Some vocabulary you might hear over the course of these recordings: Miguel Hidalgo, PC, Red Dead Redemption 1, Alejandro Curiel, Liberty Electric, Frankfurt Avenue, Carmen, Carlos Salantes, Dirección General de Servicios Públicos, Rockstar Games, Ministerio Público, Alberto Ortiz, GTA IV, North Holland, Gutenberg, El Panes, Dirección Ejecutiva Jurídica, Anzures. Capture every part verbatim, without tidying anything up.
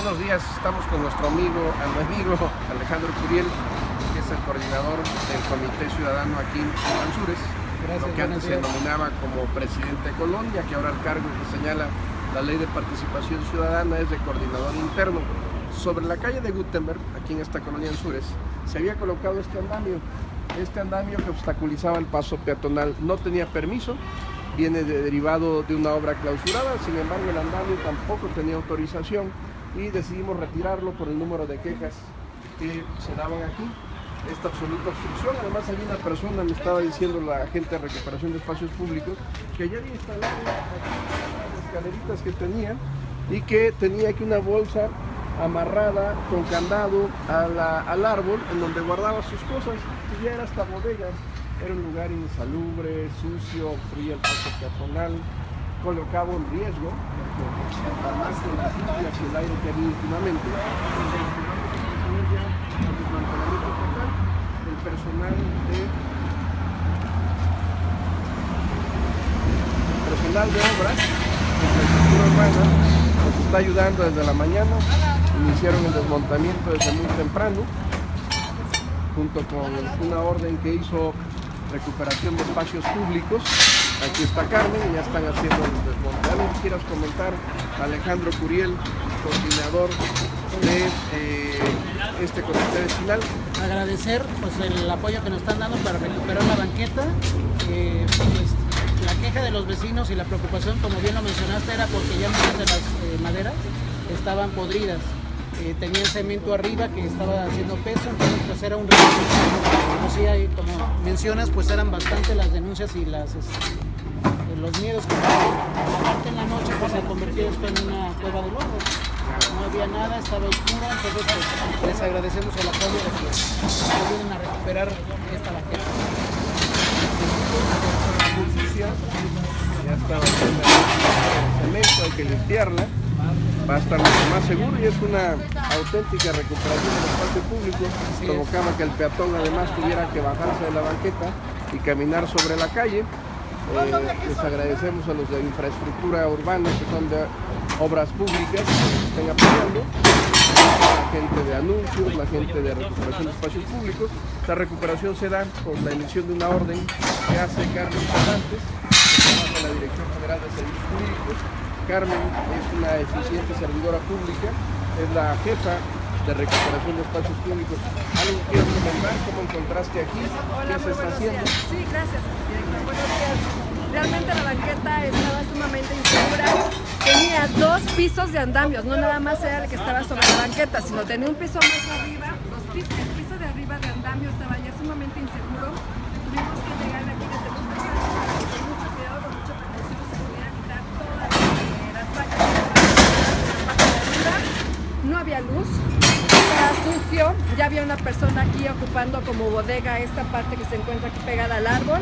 Buenos días, estamos con nuestro amigo, amigo Alejandro Curiel, que es el coordinador del Comité Ciudadano aquí en Anzures, lo que antes se denominaba como presidente de Colonia, que ahora el cargo que señala la Ley de Participación Ciudadana es de coordinador interno. Sobre la calle de Gutenberg, aquí en esta colonia Anzures, se había colocado este andamio, este andamio que obstaculizaba el paso peatonal, no tenía permiso, viene de, derivado de una obra clausurada, sin embargo el andamio tampoco tenía autorización y decidimos retirarlo por el número de quejas que se daban aquí, esta absoluta obstrucción. Además hay una persona, me estaba diciendo la gente de recuperación de espacios públicos, que ya había instalado las escaleritas que tenía y que tenía aquí una bolsa amarrada con candado a la, al árbol en donde guardaba sus cosas y ya era hasta bodega. Era un lugar insalubre, sucio, frío el paso peatonal, colocaba un riesgo, además de las lluvias y el aire que había últimamente. Entonces, ya el desmantelamiento total del personal de el personal de obras, de infraestructura urbana, nos está ayudando desde la mañana. Iniciaron el desmontamiento desde muy temprano, junto con una orden que hizo Recuperación de Espacios Públicos. Aquí está Carmen y ya están haciendo el desmonte. ¿Algo que quieras comentar, Alejandro Curiel, coordinador de eh, este comité vecinal? Agradecer pues, el apoyo que nos están dando para recuperar la banqueta. Eh, pues, la queja de los vecinos y la preocupación, como bien lo mencionaste, era porque ya muchas de las eh, maderas estaban podridas. Eh, tenía cemento arriba que estaba haciendo peso, entonces pues era un riesgo. Como, si hay, como mencionas, pues eran bastante las denuncias y las, este, los miedos que aparte en la noche pues se convirtió esto en una cueva de lobos. No había nada, estaba oscura, entonces pues, les agradecemos el apoyo de que nos ayuden a recuperar esta banqueta. Ya estaba haciendo el cemento, hay que limpiarla. Va a estar mucho más seguro y es una auténtica recuperación del espacio público. Provocaba que el peatón además tuviera que bajarse de la banqueta y caminar sobre la calle. Eh, les agradecemos a los de infraestructura urbana, que son de obras públicas, que nos estén apoyando, la gente de anuncios, la gente de recuperación de espacios públicos. La recuperación se da con la emisión de una orden que hace Carlos Salantes, que de la Dirección General de Servicios Públicos. Carmen es una eficiente servidora pública, es la jefa de recuperación de espacios públicos. ¿Algo que quieres comentar? ¿Cómo encontraste aquí? Hola, ¿qué se está haciendo? Días. Sí, gracias, director. Buenos días. Realmente la banqueta estaba sumamente insegura. Tenía dos pisos de andamios, no nada más era el que estaba sobre la banqueta, sino tenía un piso más arriba, los pisos, el piso de arriba de andamio estaba ya sumamente inseguro. Tuvimos que llegar aquí desde los pecados, con mucho cuidado, con mucho precaución, se pudiera quitar todas no había luz, era sucio, ya había una persona aquí ocupando como bodega esta parte que se encuentra aquí pegada al árbol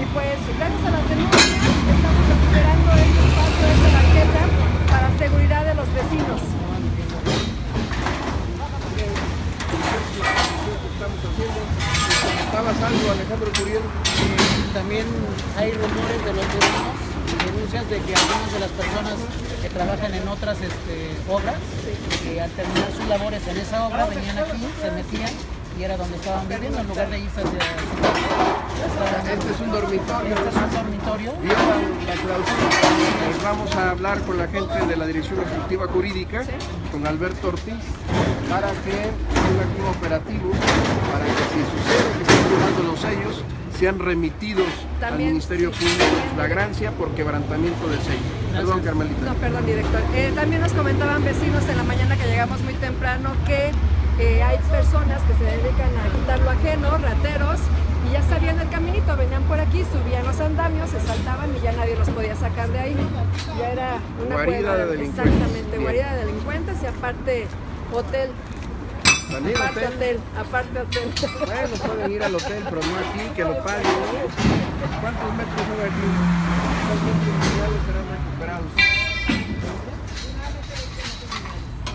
y pues gracias a las denuncias estamos recuperando este espacio, esta banqueta para seguridad de los vecinos. Estamos haciendo, comentabas algo, Alejandro Curiel. También hay rumores de los vecinos, denuncias de que algunas de las personas que trabajan en otras este, obras, que al terminar sus labores en esa obra venían aquí, se metían y era donde estaban viviendo, en lugar de irse hacia... hacia este es un dormitorio. Este es un dormitorio. Pues vamos a hablar con la gente de la Dirección Ejecutiva Jurídica, con Alberto Ortiz, para que tenga aquí un operativo, para que si sucede que estén tomando los sellos, sean remitidos también al Ministerio Público la grancia por quebrantamiento de sello. Perdón, Carmelita. No, perdón, director. Eh, también nos comentaban vecinos en la mañana que llegamos muy temprano que eh, hay personas que se dedican a quitar lo ajeno, rateros, y ya sabían el caminito, venían por aquí, subían los andamios, se saltaban y ya nadie los podía sacar de ahí. Ya era una guarida cueva, de delincuentes. Exactamente, bien. Guarida de delincuentes y aparte hotel. Aparte hotel. hotel, aparte hotel. Bueno, pueden ir al hotel, pero no aquí, que lo paguen. ¿Cuántos metros son aquí? ¿Cuántos metros finales serán recuperados?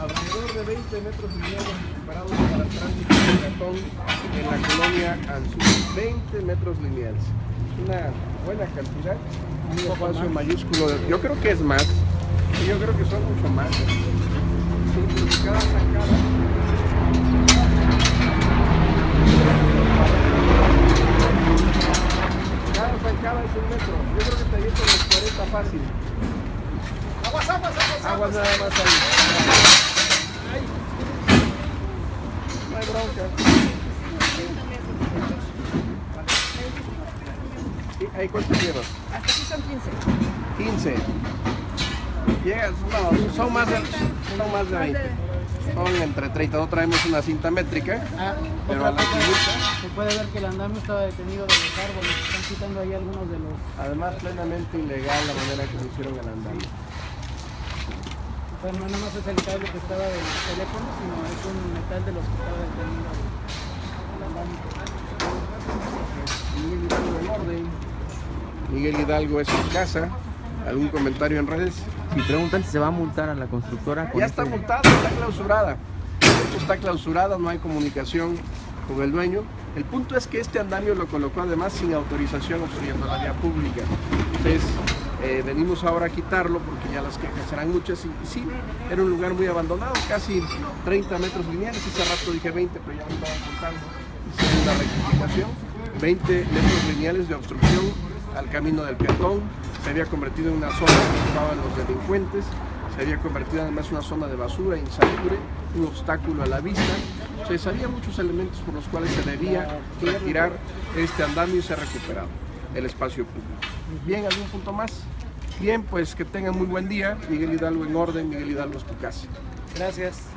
Alrededor de veinte metros lineales recuperados para tránsito de peatón en la colonia Anzures. veinte metros lineales. Una buena cantidad. Un espacio mayúsculo. De... Yo creo que es más. Yo creo que son mucho más. No traemos una cinta métrica, ah, pero a la cinta se puede ver que el andamio estaba detenido de los árboles, están quitando ahí algunos de los... Además, plenamente ilegal la manera que se hicieron el andamio. Pues no nada más es el cable que estaba del teléfono, sino es un metal de los que estaba detenido el andamio. Miguel Hidalgo en orden. Miguel Hidalgo es su casa. ¿Algún comentario en redes? Si preguntan si se va a multar a la constructora... Ya está este... multada, está clausurada. Está clausurada, no hay comunicación con el dueño. El punto es que este andamio lo colocó además sin autorización, obstruyendo la vía pública. Entonces, eh, venimos ahora a quitarlo porque ya las quejas serán muchas. Y, y sí, era un lugar muy abandonado, casi treinta metros lineales. Hace rato dije veinte, pero ya me estaban contando. Hice una rectificación: veinte metros lineales de obstrucción al camino del peatón. Se había convertido en una zona que ocupaban los delincuentes. Se había convertido además en una zona de basura, insalubre, un obstáculo a la vista. Entonces había muchos elementos por los cuales se debía retirar este andamio y se ha recuperado el espacio público. Bien, ¿algún punto más? Bien, pues que tengan muy buen día. Miguel Hidalgo en orden, Miguel Hidalgo es tu casa. Gracias.